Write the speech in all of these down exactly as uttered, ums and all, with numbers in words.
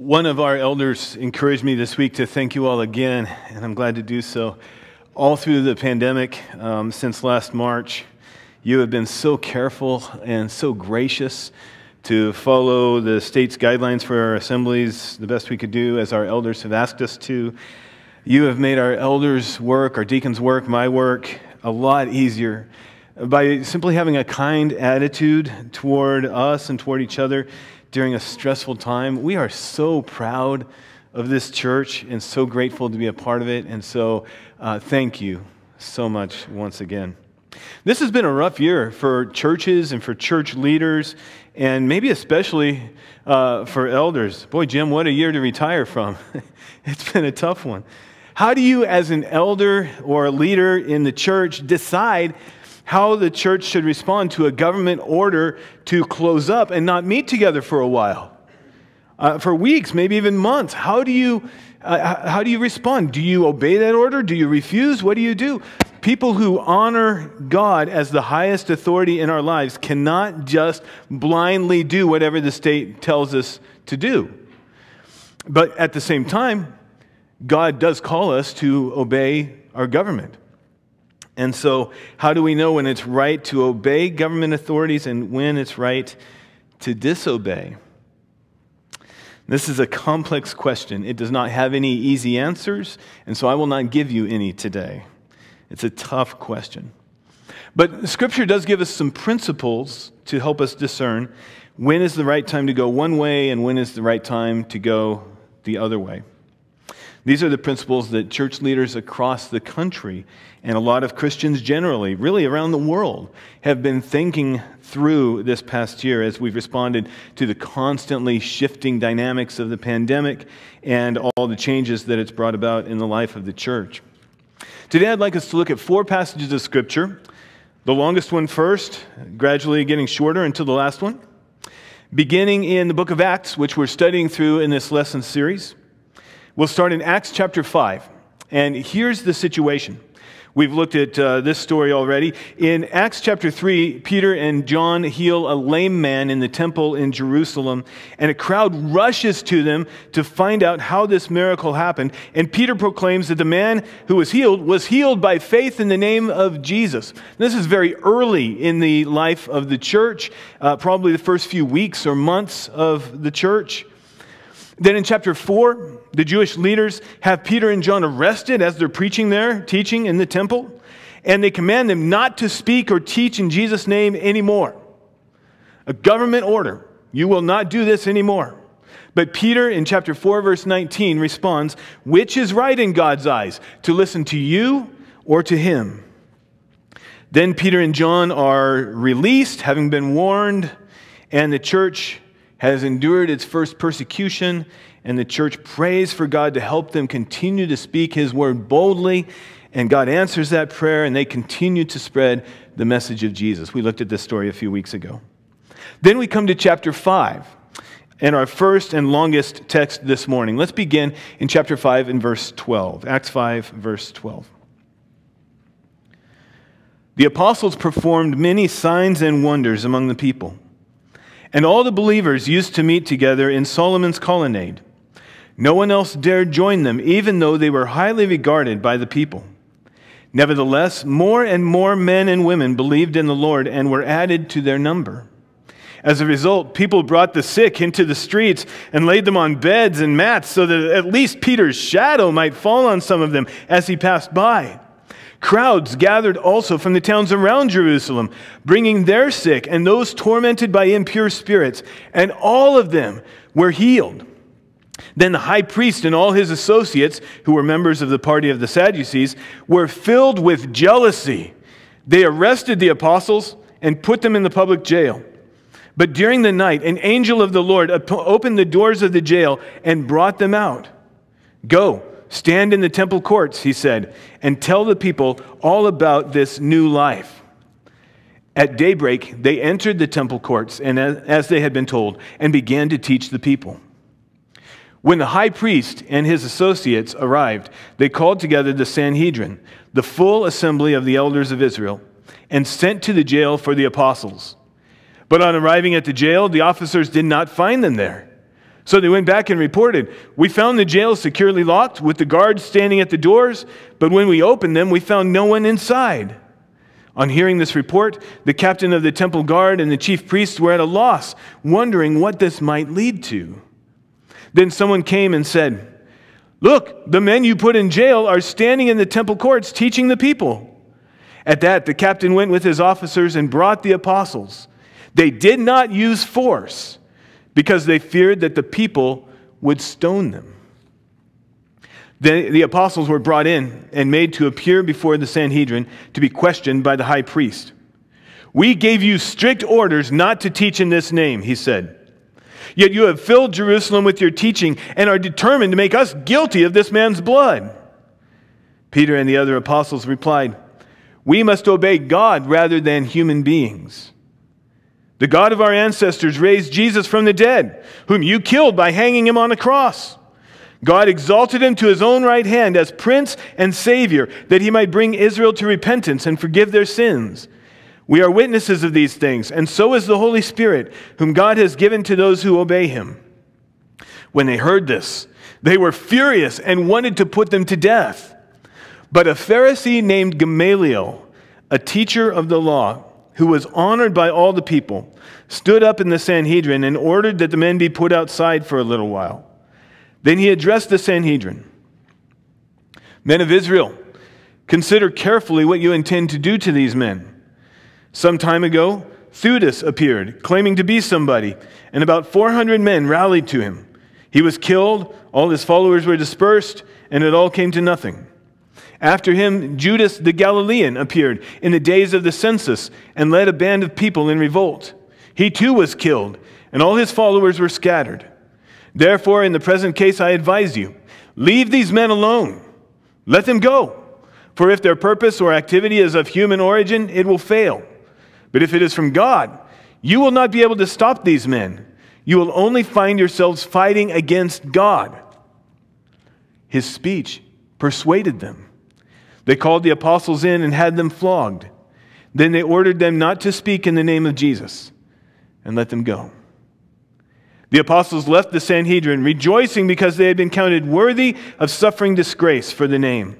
One of our elders encouraged me this week to thank you all again, and I'm glad to do so. All through the pandemic, um, since last March, you have been so careful and so gracious to follow the state's guidelines for our assemblies the best we could do as our elders have asked us to. You have made our elders' work, our deacons' work, my work, a lot easier by simply having a kind attitude toward us and toward each other. During a stressful time, we are so proud of this church and so grateful to be a part of it. And so uh, thank you so much once again. This has been a rough year for churches and for church leaders, and maybe especially uh, for elders. Boy, Jim, what a year to retire from. It's been a tough one. How do you, as an elder or a leader in the church, decide how the church should respond to a government order to close up and not meet together for a while, uh, for weeks, maybe even months? How do you, uh, how do you respond? Do you obey that order? Do you refuse? What do you do? People who honor God as the highest authority in our lives cannot just blindly do whatever the state tells us to do. But at the same time, God does call us to obey our government. And so how do we know when it's right to obey government authorities and when it's right to disobey? This is a complex question. It does not have any easy answers, and so I will not give you any today. It's a tough question. But Scripture does give us some principles to help us discern when is the right time to go one way and when is the right time to go the other way. These are the principles that church leaders across the country and a lot of Christians generally, really around the world, have been thinking through this past year as we've responded to the constantly shifting dynamics of the pandemic and all the changes that it's brought about in the life of the church. Today I'd like us to look at four passages of Scripture, the longest one first, gradually getting shorter until the last one, beginning in the book of Acts, which we're studying through in this lesson series. We'll start in Acts chapter five, and here's the situation. We've looked at uh, this story already. In Acts chapter three, Peter and John heal a lame man in the temple in Jerusalem, and a crowd rushes to them to find out how this miracle happened, and Peter proclaims that the man who was healed was healed by faith in the name of Jesus. This is very early in the life of the church, uh, probably the first few weeks or months of the church. Then in chapter four, the Jewish leaders have Peter and John arrested as they're preaching there, teaching in the temple, and they command them not to speak or teach in Jesus' name anymore. A government order. You will not do this anymore. But Peter, in chapter four, verse nineteen, responds, "Which is right in God's eyes, to listen to you or to him?" Then Peter and John are released, having been warned, and the church has endured its first persecution, and the church prays for God to help them continue to speak His word boldly, and God answers that prayer, and they continue to spread the message of Jesus. We looked at this story a few weeks ago. Then we come to chapter five, and our first and longest text this morning. Let's begin in chapter five and verse twelve, Acts five, verse twelve. The apostles performed many signs and wonders among the people. And all the believers used to meet together in Solomon's colonnade. No one else dared join them, even though they were highly regarded by the people. Nevertheless, more and more men and women believed in the Lord and were added to their number. As a result, people brought the sick into the streets and laid them on beds and mats so that at least Peter's shadow might fall on some of them as he passed by. Crowds gathered also from the towns around Jerusalem, bringing their sick and those tormented by impure spirits, and all of them were healed. Then the high priest and all his associates, who were members of the party of the Sadducees, were filled with jealousy. They arrested the apostles and put them in the public jail. But during the night, an angel of the Lord opened the doors of the jail and brought them out. "Go. Stand in the temple courts," he said, "and tell the people all about this new life." At daybreak, they entered the temple courts, and as they had been told, and began to teach the people. When the high priest and his associates arrived, they called together the Sanhedrin, the full assembly of the elders of Israel, and sent to the jail for the apostles. But on arriving at the jail, the officers did not find them there. So they went back and reported, "We found the jail securely locked with the guards standing at the doors, but when we opened them, we found no one inside." On hearing this report, the captain of the temple guard and the chief priests were at a loss, wondering what this might lead to. Then someone came and said, "Look, the men you put in jail are standing in the temple courts teaching the people." At that, the captain went with his officers and brought the apostles. They did not use force, because they feared that the people would stone them. The, the apostles were brought in and made to appear before the Sanhedrin to be questioned by the high priest. "We gave you strict orders not to teach in this name," he said. "Yet you have filled Jerusalem with your teaching and are determined to make us guilty of this man's blood." Peter and the other apostles replied, "We must obey God rather than human beings. The God of our ancestors raised Jesus from the dead, whom you killed by hanging him on a cross. God exalted him to his own right hand as Prince and Savior, that he might bring Israel to repentance and forgive their sins. We are witnesses of these things, and so is the Holy Spirit, whom God has given to those who obey him." When they heard this, they were furious and wanted to put them to death. But a Pharisee named Gamaliel, a teacher of the law, who was honored by all the people, stood up in the Sanhedrin and ordered that the men be put outside for a little while. Then he addressed the Sanhedrin. "Men of Israel, consider carefully what you intend to do to these men. Some time ago, Theudas appeared, claiming to be somebody, and about four hundred men rallied to him. He was killed, all his followers were dispersed, and it all came to nothing. After him, Judas the Galilean appeared in the days of the census and led a band of people in revolt. He too was killed, and all his followers were scattered. Therefore, in the present case, I advise you, leave these men alone. Let them go. For if their purpose or activity is of human origin, it will fail. But if it is from God, you will not be able to stop these men. You will only find yourselves fighting against God." His speech persuaded them. They called the apostles in and had them flogged. Then they ordered them not to speak in the name of Jesus and let them go. The apostles left the Sanhedrin, rejoicing because they had been counted worthy of suffering disgrace for the name.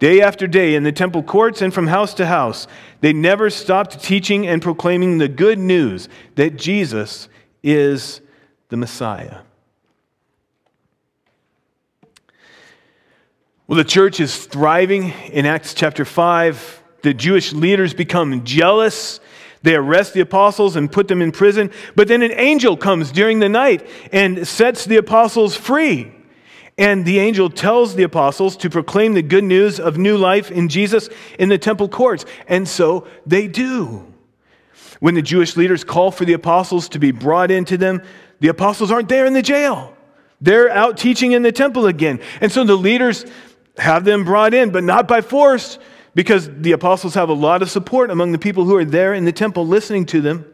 Day after day, in the temple courts and from house to house, they never stopped teaching and proclaiming the good news that Jesus is the Messiah. Well, the church is thriving. In Acts chapter five, the Jewish leaders become jealous. They arrest the apostles and put them in prison. But then an angel comes during the night and sets the apostles free. And the angel tells the apostles to proclaim the good news of new life in Jesus in the temple courts. And so they do. When the Jewish leaders call for the apostles to be brought into them, the apostles aren't there in the jail. They're out teaching in the temple again. And so the leaders have them brought in, but not by force, because the apostles have a lot of support among the people who are there in the temple listening to them,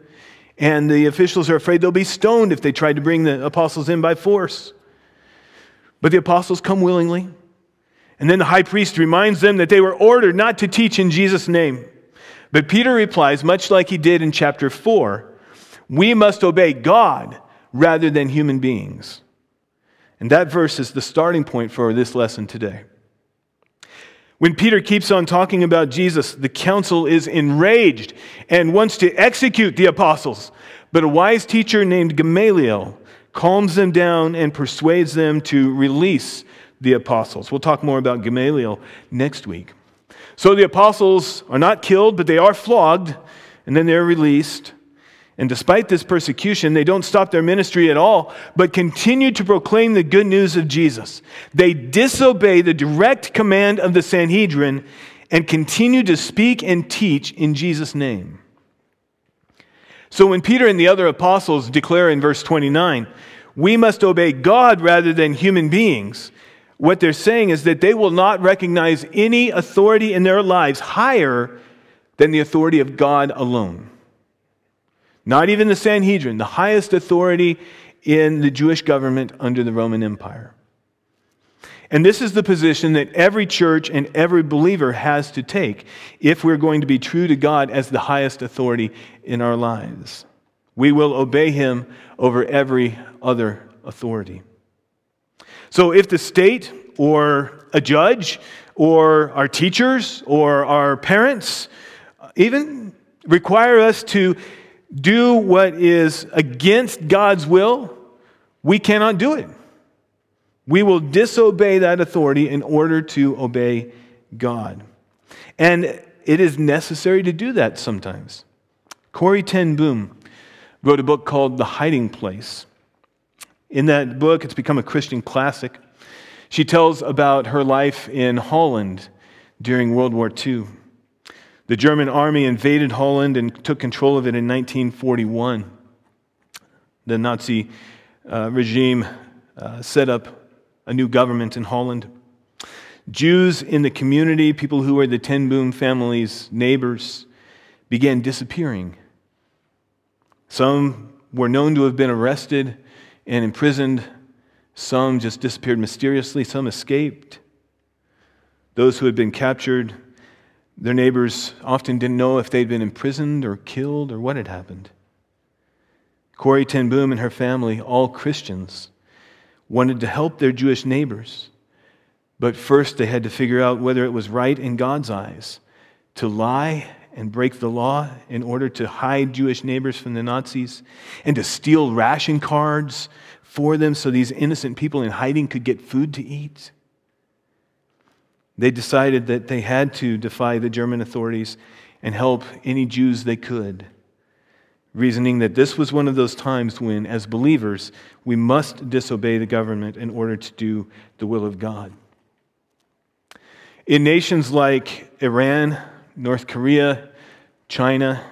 and the officials are afraid they'll be stoned if they tried to bring the apostles in by force. But the apostles come willingly, and then the high priest reminds them that they were ordered not to teach in Jesus' name. But Peter replies, much like he did in chapter four, "We must obey God rather than human beings." And that verse is the starting point for this lesson today. When Peter keeps on talking about Jesus, the council is enraged and wants to execute the apostles. But a wise teacher named Gamaliel calms them down and persuades them to release the apostles. We'll talk more about Gamaliel next week. So the apostles are not killed, but they are flogged, and then they're released. And despite this persecution, they don't stop their ministry at all, but continue to proclaim the good news of Jesus. They disobey the direct command of the Sanhedrin and continue to speak and teach in Jesus' name. So when Peter and the other apostles declare in verse twenty-nine, "We must obey God rather than human beings," what they're saying is that they will not recognize any authority in their lives higher than the authority of God alone. Not even the Sanhedrin, the highest authority in the Jewish government under the Roman Empire. And this is the position that every church and every believer has to take if we're going to be true to God as the highest authority in our lives. We will obey him over every other authority. So if the state or a judge or our teachers or our parents even require us to do what is against God's will, we cannot do it. We will disobey that authority in order to obey God. And it is necessary to do that sometimes. Corrie ten Boom wrote a book called The Hiding Place. In that book, it's become a Christian classic. She tells about her life in Holland during World War Two. The German army invaded Holland and took control of it in nineteen forty-one. The Nazi uh, regime uh, set up a new government in Holland. Jews in the community, people who were the Ten Boom family's neighbors, began disappearing. Some were known to have been arrested and imprisoned. Some just disappeared mysteriously. Some escaped. Those who had been captured, their neighbors often didn't know if they'd been imprisoned or killed or what had happened. Corrie ten Boom and her family, all Christians, wanted to help their Jewish neighbors. But first they had to figure out whether it was right in God's eyes to lie and break the law in order to hide Jewish neighbors from the Nazis and to steal ration cards for them so these innocent people in hiding could get food to eat. They decided that they had to defy the German authorities and help any Jews they could, reasoning that this was one of those times when, as believers, we must disobey the government in order to do the will of God. In nations like Iran, North Korea, China,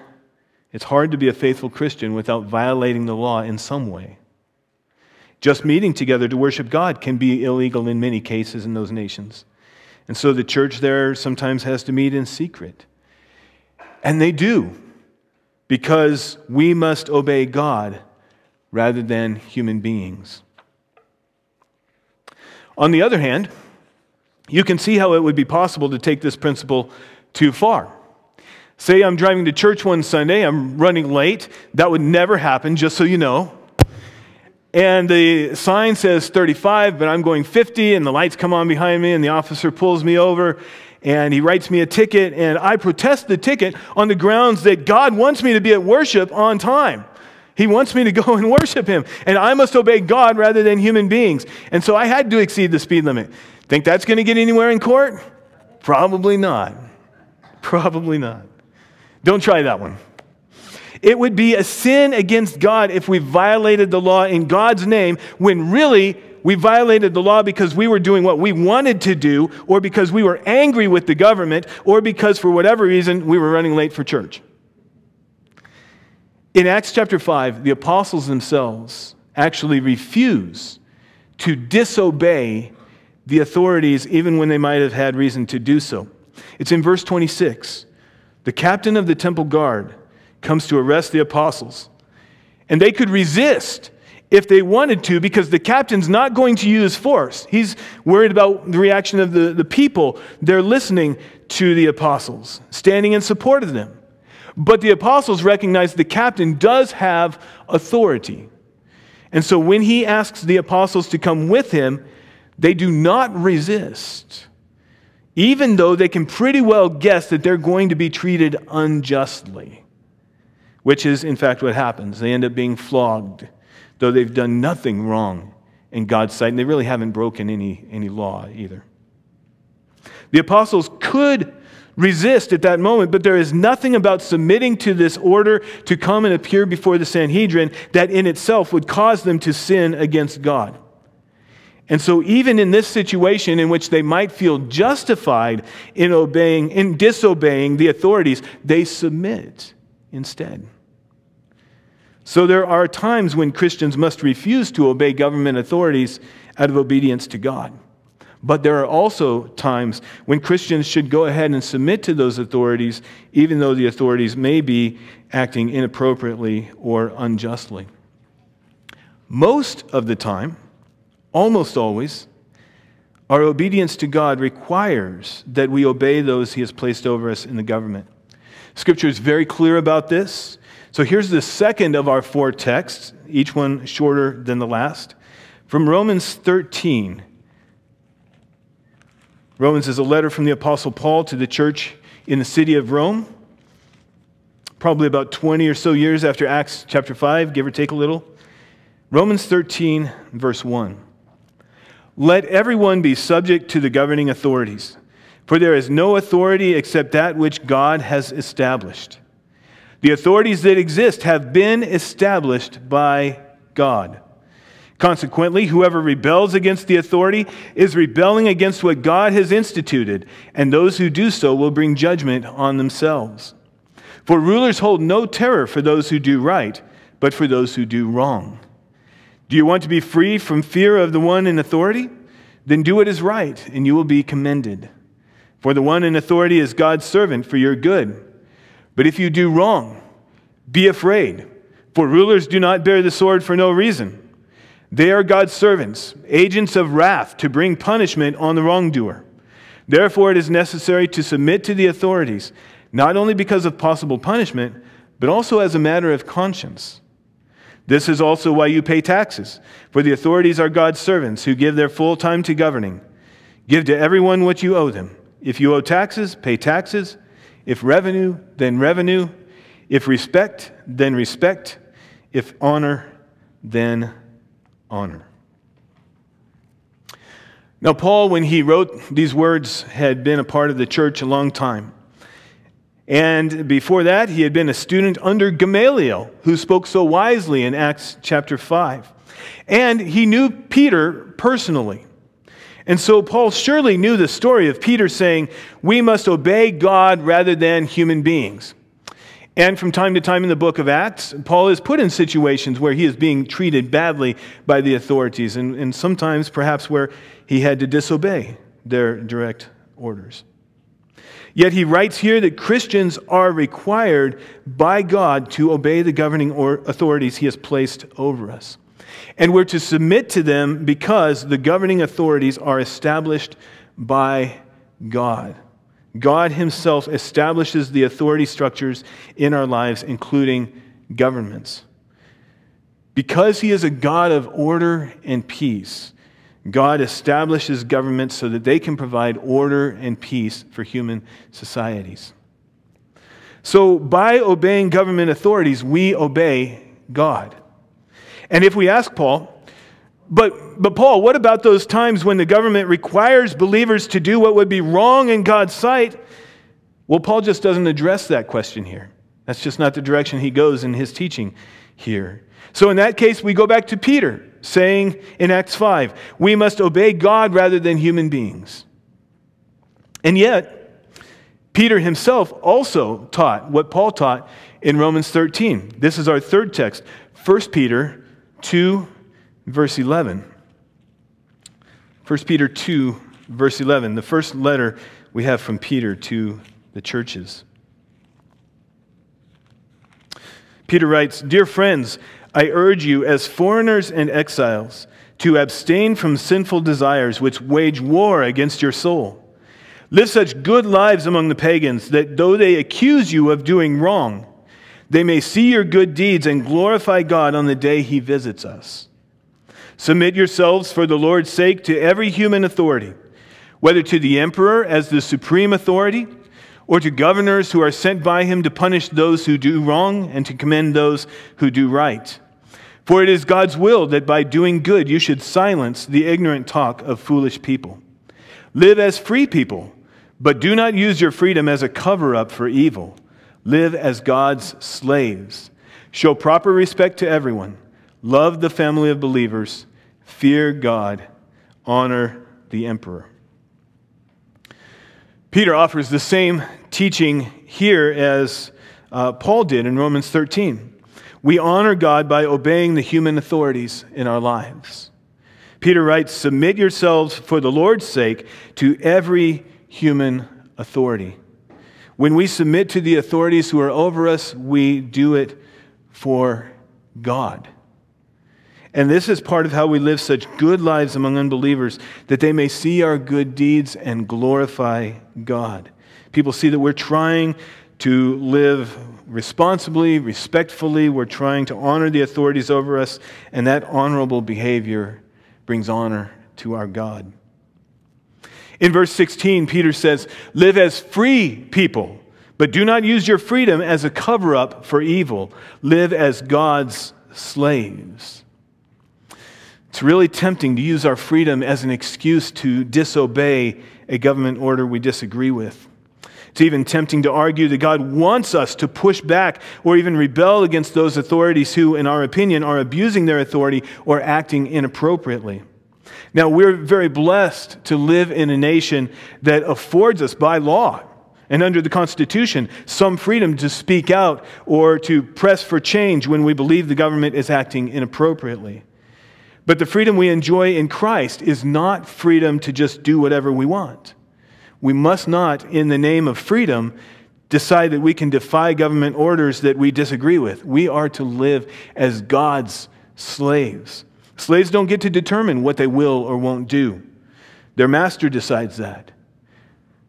it's hard to be a faithful Christian without violating the law in some way. Just meeting together to worship God can be illegal in many cases in those nations. And so the church there sometimes has to meet in secret. And they do, because we must obey God rather than human beings. On the other hand, you can see how it would be possible to take this principle too far. Say I'm driving to church one Sunday, I'm running late. That would never happen, just so you know. And the sign says thirty-five, but I'm going fifty, and the lights come on behind me, and the officer pulls me over, and he writes me a ticket, and I protest the ticket on the grounds that God wants me to be at worship on time. He wants me to go and worship Him, and I must obey God rather than human beings. And so I had to exceed the speed limit. Think that's going to get anywhere in court? Probably not. Probably not. Don't try that one. It would be a sin against God if we violated the law in God's name when really we violated the law because we were doing what we wanted to do or because we were angry with the government or because for whatever reason we were running late for church. In Acts chapter five, the apostles themselves actually refuse to disobey the authorities even when they might have had reason to do so. It's in verse twenty-six. The captain of the temple guard comes to arrest the apostles. And they could resist if they wanted to because the captain's not going to use force. He's worried about the reaction of the, the people. They're listening to the apostles, standing in support of them. But the apostles recognize the captain does have authority. And so when he asks the apostles to come with him, they do not resist, even though they can pretty well guess that they're going to be treated unjustly, which is, in fact, what happens. They end up being flogged, though they've done nothing wrong in God's sight, and they really haven't broken any, any law either. The apostles could resist at that moment, but there is nothing about submitting to this order to come and appear before the Sanhedrin that in itself would cause them to sin against God. And so even in this situation in which they might feel justified in obeying, in disobeying the authorities, they submit instead. So there are times when Christians must refuse to obey government authorities out of obedience to God. But there are also times when Christians should go ahead and submit to those authorities, even though the authorities may be acting inappropriately or unjustly. Most of the time, almost always, our obedience to God requires that we obey those He has placed over us in the government. Scripture is very clear about this. So here's the second of our four texts, each one shorter than the last. From Romans thirteen. Romans is a letter from the Apostle Paul to the church in the city of Rome, probably about twenty or so years after Acts chapter five, give or take a little. Romans thirteen, verse one. Let everyone be subject to the governing authorities, for there is no authority except that which God has established. The authorities that exist have been established by God. Consequently, whoever rebels against the authority is rebelling against what God has instituted, and those who do so will bring judgment on themselves. For rulers hold no terror for those who do right, but for those who do wrong. Do you want to be free from fear of the one in authority? Then do what is right, and you will be commended. For the one in authority is God's servant for your good. But if you do wrong, be afraid, for rulers do not bear the sword for no reason. They are God's servants, agents of wrath to bring punishment on the wrongdoer. Therefore, it is necessary to submit to the authorities, not only because of possible punishment, but also as a matter of conscience. This is also why you pay taxes, for the authorities are God's servants who give their full time to governing. Give to everyone what you owe them. If you owe taxes, pay taxes. If revenue, then revenue. If respect, then respect. If honor, then honor. Now, Paul, when he wrote these words, had been a part of the church a long time. And before that, he had been a student under Gamaliel, who spoke so wisely in Acts chapter five. And he knew Peter personally. And so Paul surely knew the story of Peter saying, we must obey God rather than human beings. And from time to time in the book of Acts, Paul is put in situations where he is being treated badly by the authorities, and, and sometimes perhaps where he had to disobey their direct orders. Yet he writes here that Christians are required by God to obey the governing authorities he has placed over us. And we're to submit to them because the governing authorities are established by God. God himself establishes the authority structures in our lives, including governments. Because he is a God of order and peace, God establishes governments so that they can provide order and peace for human societies. So by obeying government authorities, we obey God. And if we ask Paul, but, but Paul, what about those times when the government requires believers to do what would be wrong in God's sight? Well, Paul just doesn't address that question here. That's just not the direction he goes in his teaching here. So in that case, we go back to Peter saying in Acts five, we must obey God rather than human beings. And yet, Peter himself also taught what Paul taught in Romans thirteen. This is our third text, First Peter two, verse eleven. First Peter two, verse eleven, the first letter we have from Peter to the churches. Peter writes, Dear friends, I urge you as foreigners and exiles to abstain from sinful desires which wage war against your soul. Live such good lives among the pagans that though they accuse you of doing wrong, they may see your good deeds and glorify God on the day he visits us. Submit yourselves for the Lord's sake to every human authority, whether to the emperor as the supreme authority, or to governors who are sent by him to punish those who do wrong and to commend those who do right. For it is God's will that by doing good you should silence the ignorant talk of foolish people. Live as free people, but do not use your freedom as a cover-up for evil. Live as God's slaves. Show proper respect to everyone. Love the family of believers. Fear God. Honor the emperor. Peter offers the same teaching here as uh, Paul did in Romans thirteen. We honor God by obeying the human authorities in our lives. Peter writes, Submit yourselves for the Lord's sake to every human authority. When we submit to the authorities who are over us, we do it for God. And this is part of how we live such good lives among unbelievers, that they may see our good deeds and glorify God. People see that we're trying to live responsibly, respectfully. We're trying to honor the authorities over us, and that honorable behavior brings honor to our God. In verse sixteen, Peter says, "Live as free people, but do not use your freedom as a cover-up for evil. Live as God's slaves." It's really tempting to use our freedom as an excuse to disobey a government order we disagree with. It's even tempting to argue that God wants us to push back or even rebel against those authorities who, in our opinion, are abusing their authority or acting inappropriately. Now, we're very blessed to live in a nation that affords us, by law and under the Constitution, some freedom to speak out or to press for change when we believe the government is acting inappropriately. But the freedom we enjoy in Christ is not freedom to just do whatever we want. We must not, in the name of freedom, decide that we can defy government orders that we disagree with. We are to live as God's slaves. Slaves don't get to determine what they will or won't do. Their master decides that.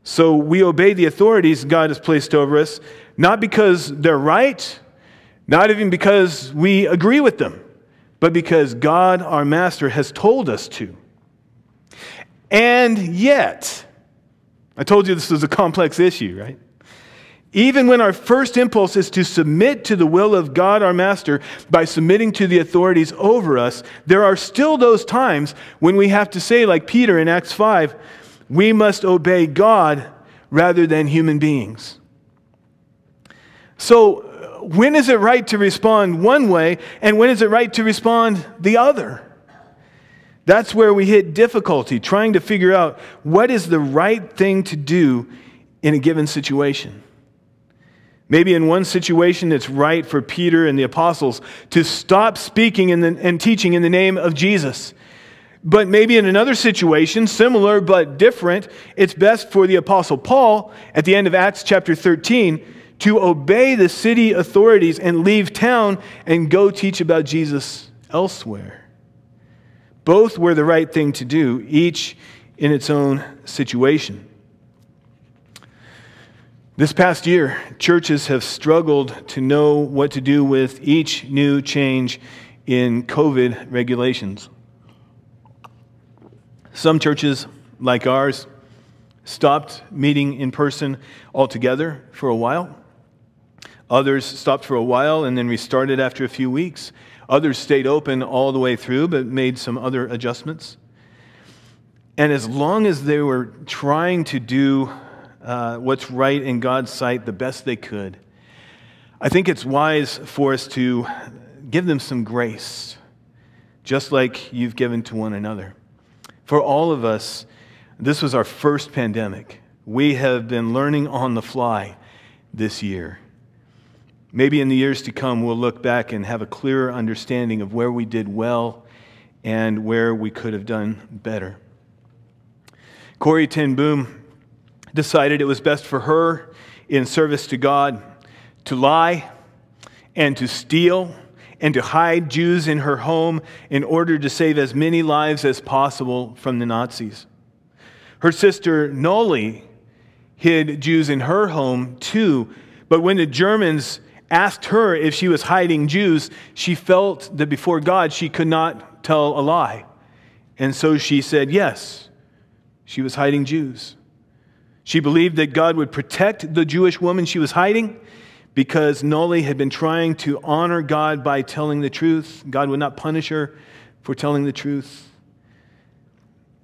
So we obey the authorities God has placed over us, not because they're right, not even because we agree with them, but because God, our master, has told us to. And yet, I told you this is a complex issue, right? Even when our first impulse is to submit to the will of God our master by submitting to the authorities over us, there are still those times when we have to say, like Peter in Acts five, we must obey God rather than human beings. So when is it right to respond one way, and when is it right to respond the other? That's where we hit difficulty, trying to figure out what is the right thing to do in a given situation. Maybe in one situation, it's right for Peter and the apostles to stop speaking in the, and teaching in the name of Jesus. But maybe in another situation, similar but different, it's best for the apostle Paul, at the end of Acts chapter thirteen, to obey the city authorities and leave town and go teach about Jesus elsewhere. Both were the right thing to do, each in its own situation. This past year, churches have struggled to know what to do with each new change in COVID regulations. Some churches, like ours, stopped meeting in person altogether for a while. Others stopped for a while and then restarted after a few weeks. Others stayed open all the way through, but made some other adjustments. And as long as they were trying to do uh, what's right in God's sight the best they could, I think it's wise for us to give them some grace, just like you've given to one another. For all of us, this was our first pandemic. We have been learning on the fly this year. Maybe in the years to come, we'll look back and have a clearer understanding of where we did well and where we could have done better. Corrie ten Boom decided it was best for her, in service to God, to lie and to steal and to hide Jews in her home in order to save as many lives as possible from the Nazis. Her sister Noli hid Jews in her home too, but when the Germans asked her if she was hiding Jews, she felt that before God she could not tell a lie. And so she said yes, she was hiding Jews. She believed that God would protect the Jewish woman she was hiding because Noli had been trying to honor God by telling the truth. God would not punish her for telling the truth.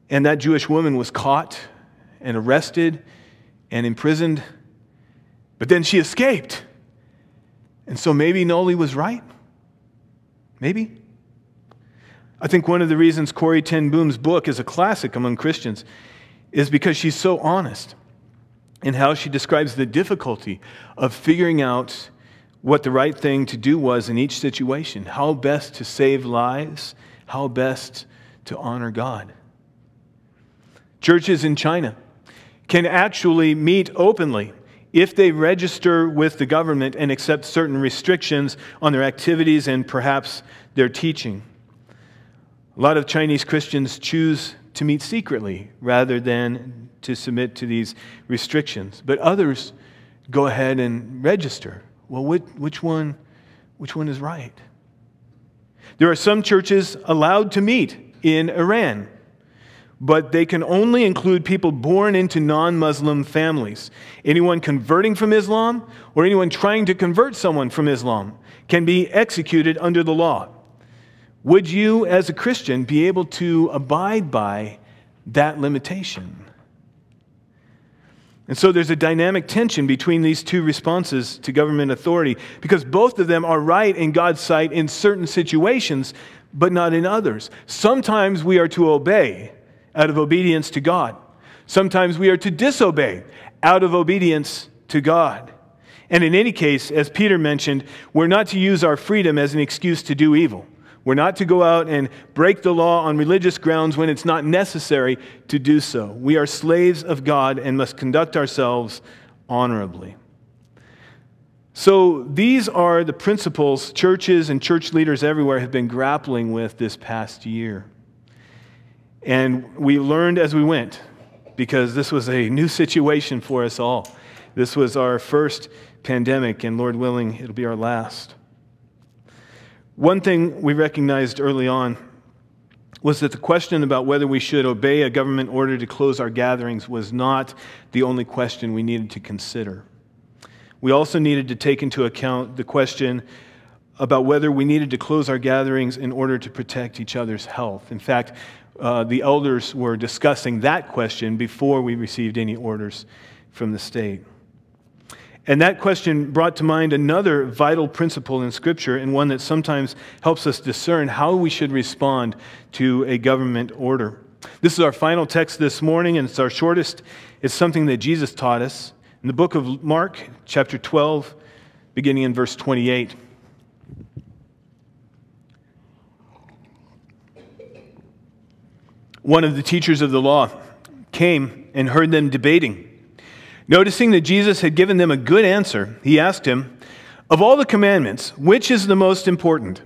And that Jewish woman was caught and arrested and imprisoned, but then she escaped. And so maybe Noli was right. Maybe. I think one of the reasons Corrie ten Boom's book is a classic among Christians is because she's so honest in how she describes the difficulty of figuring out what the right thing to do was in each situation, how best to save lives, how best to honor God. Churches in China can actually meet openly if they register with the government and accept certain restrictions on their activities and perhaps their teaching. A lot of Chinese Christians choose to meet secretly rather than to submit to these restrictions. But others go ahead and register. Well, which one, which one is right? There are some churches allowed to meet in Iran, but they can only include people born into non-Muslim families. Anyone converting from Islam or anyone trying to convert someone from Islam can be executed under the law. Would you, as a Christian, be able to abide by that limitation? And so there's a dynamic tension between these two responses to government authority, because both of them are right in God's sight in certain situations, but not in others. Sometimes we are to obey out of obedience to God. Sometimes we are to disobey out of obedience to God. And in any case, as Peter mentioned, we're not to use our freedom as an excuse to do evil. We're not to go out and break the law on religious grounds when it's not necessary to do so. We are slaves of God and must conduct ourselves honorably. So these are the principles churches and church leaders everywhere have been grappling with this past year. And we learned as we went, because this was a new situation for us all. This was our first pandemic, and Lord willing, it'll be our last. One thing we recognized early on was that the question about whether we should obey a government order to close our gatherings was not the only question we needed to consider. We also needed to take into account the question about whether we needed to close our gatherings in order to protect each other's health. In fact, uh, the elders were discussing that question before we received any orders from the state. And that question brought to mind another vital principle in Scripture, and one that sometimes helps us discern how we should respond to a government order. This is our final text this morning, and it's our shortest. It's something that Jesus taught us in the book of Mark, chapter twelve, beginning in verse twenty-eight. One of the teachers of the law came and heard them debating. Noticing that Jesus had given them a good answer, he asked him, "Of all the commandments, which is the most important?"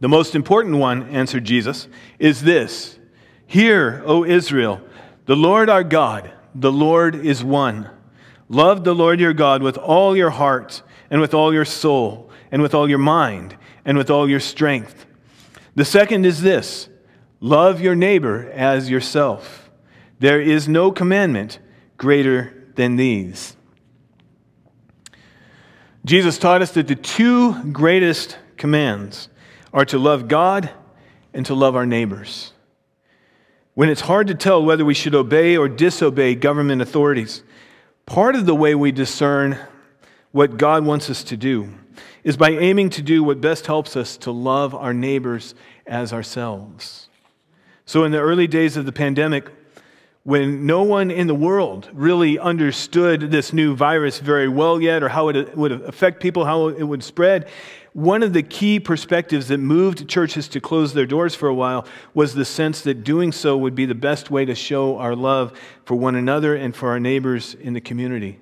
"The most important one," answered Jesus, "is this: Hear, O Israel, the Lord our God, the Lord is one. Love the Lord your God with all your heart, and with all your soul, and with all your mind, and with all your strength. The second is this: Love your neighbor as yourself. There is no commandment greater than these." Jesus taught us that the two greatest commands are to love God and to love our neighbors. When it's hard to tell whether we should obey or disobey government authorities, part of the way we discern what God wants us to do is by aiming to do what best helps us to love our neighbors as ourselves. So in the early days of the pandemic, when no one in the world really understood this new virus very well yet, or how it would affect people, how it would spread, one of the key perspectives that moved churches to close their doors for a while was the sense that doing so would be the best way to show our love for one another and for our neighbors in the community.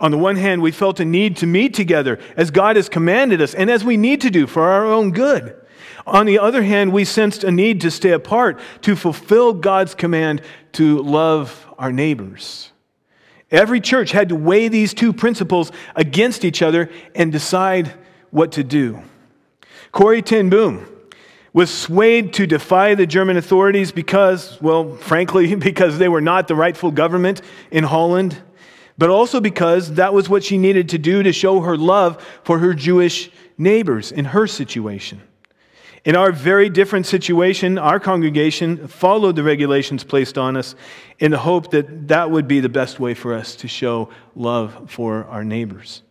On the one hand, we felt a need to meet together as God has commanded us and as we need to do for our own good. On the other hand, we sensed a need to stay apart to fulfill God's command to love our neighbors. Every church had to weigh these two principles against each other and decide what to do. Corrie ten Boom was swayed to defy the German authorities because, well, frankly, because they were not the rightful government in Holland, but also because that was what she needed to do to show her love for her Jewish neighbors in her situation. In our very different situation, our congregation followed the regulations placed on us in the hope that that would be the best way for us to show love for our neighbors.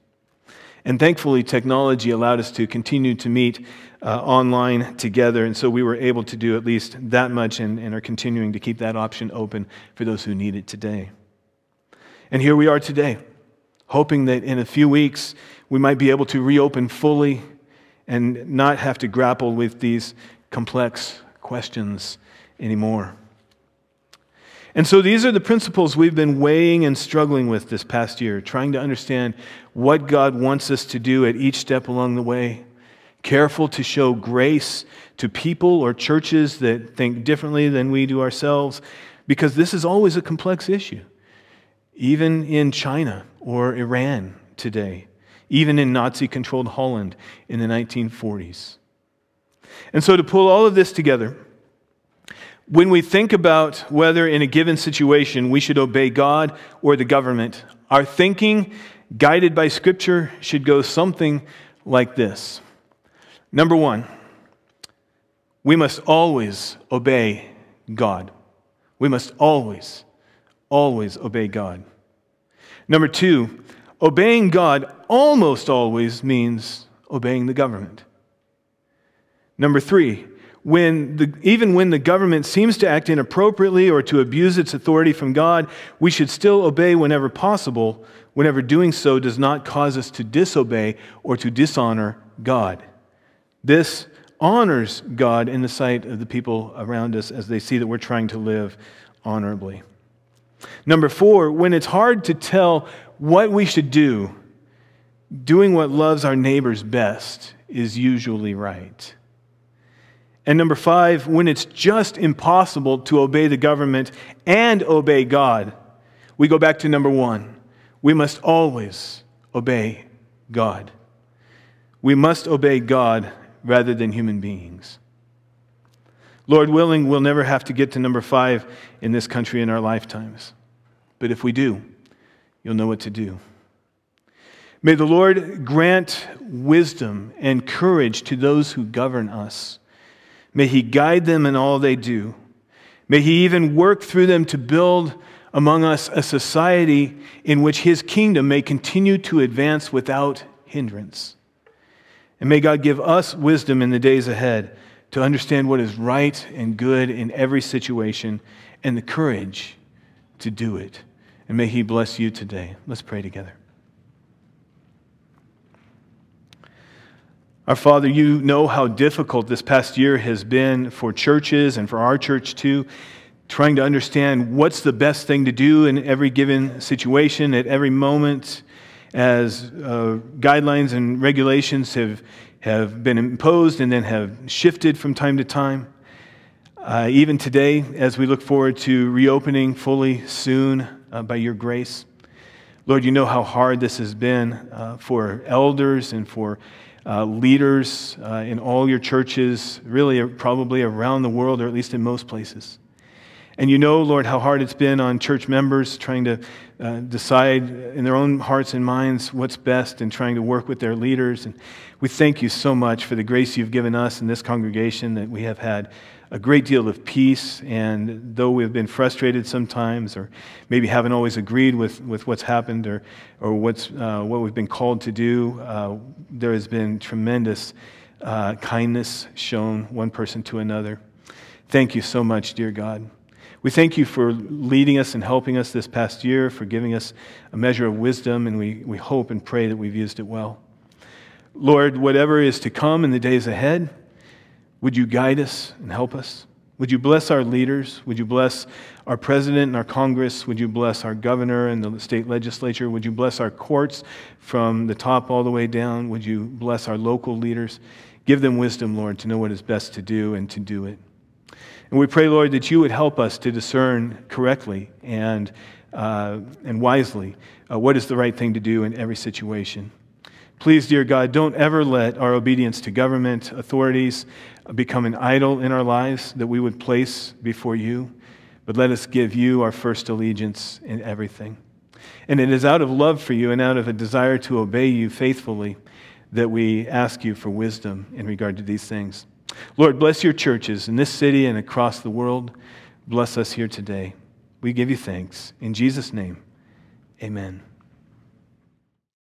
And thankfully, technology allowed us to continue to meet uh, online together, and so we were able to do at least that much, and, and are continuing to keep that option open for those who need it today. And here we are today, hoping that in a few weeks we might be able to reopen fully and not have to grapple with these complex questions anymore. And so these are the principles we've been weighing and struggling with this past year, trying to understand what God wants us to do at each step along the way, careful to show grace to people or churches that think differently than we do ourselves, because this is always a complex issue, even in China or Iran today, even in Nazi-controlled Holland in the nineteen forties. And so to pull all of this together, When we think about whether in a given situation we should obey God or the government, our thinking, guided by Scripture, should go something like this. Number one, we must always obey God. We must always, always obey God. Number two, obeying God almost always means obeying the government. Number three, when the, even when the government seems to act inappropriately or to abuse its authority from God, we should still obey whenever possible, whenever doing so does not cause us to disobey or to dishonor God. This honors God in the sight of the people around us as they see that we're trying to live honorably. Number four, when it's hard to tell what we should do, doing what loves our neighbors best is usually right. And number five, when it's just impossible to obey the government and obey God, we go back to number one. We must always obey God. We must obey God rather than human beings. Lord willing, we'll never have to get to number five in this country in our lifetimes. But if we do, you'll know what to do. May the Lord grant wisdom and courage to those who govern us. May He guide them in all they do. May He even work through them to build among us a society in which His kingdom may continue to advance without hindrance. And may God give us wisdom in the days ahead to understand what is right and good in every situation and the courage to do it. And may He bless you today. Let's pray together. Our Father, you know how difficult this past year has been for churches and for our church too, trying to understand what's the best thing to do in every given situation at every moment as uh, guidelines and regulations have, have been imposed and then have shifted from time to time. Uh, even today, as we look forward to reopening fully soon uh, by your grace, Lord, you know how hard this has been uh, for elders and for Uh, leaders uh, in all your churches, really probably around the world, or at least in most places. And you know, Lord, how hard it's been on church members trying to uh, decide in their own hearts and minds what's best and trying to work with their leaders. And we thank you so much for the grace you've given us in this congregation, that we have had a great deal of peace, and though we've been frustrated sometimes or maybe haven't always agreed with, with what's happened or, or what's, uh, what we've been called to do, uh, there has been tremendous uh, kindness shown one person to another. Thank you so much, dear God. We thank you for leading us and helping us this past year, for giving us a measure of wisdom, and we, we hope and pray that we've used it well. Lord, whatever is to come in the days ahead, would you guide us and help us? Would you bless our leaders? Would you bless our president and our Congress? Would you bless our governor and the state legislature? Would you bless our courts from the top all the way down? Would you bless our local leaders? Give them wisdom, Lord, to know what is best to do and to do it. And we pray, Lord, that you would help us to discern correctly and, uh, and wisely uh, what is the right thing to do in every situation. Please, dear God, don't ever let our obedience to government authorities become an idol in our lives that we would place before you, but let us give you our first allegiance in everything. And it is out of love for you and out of a desire to obey you faithfully that we ask you for wisdom in regard to these things. Lord, bless your churches in this city and across the world. Bless us here today. We give you thanks. In Jesus' name, amen.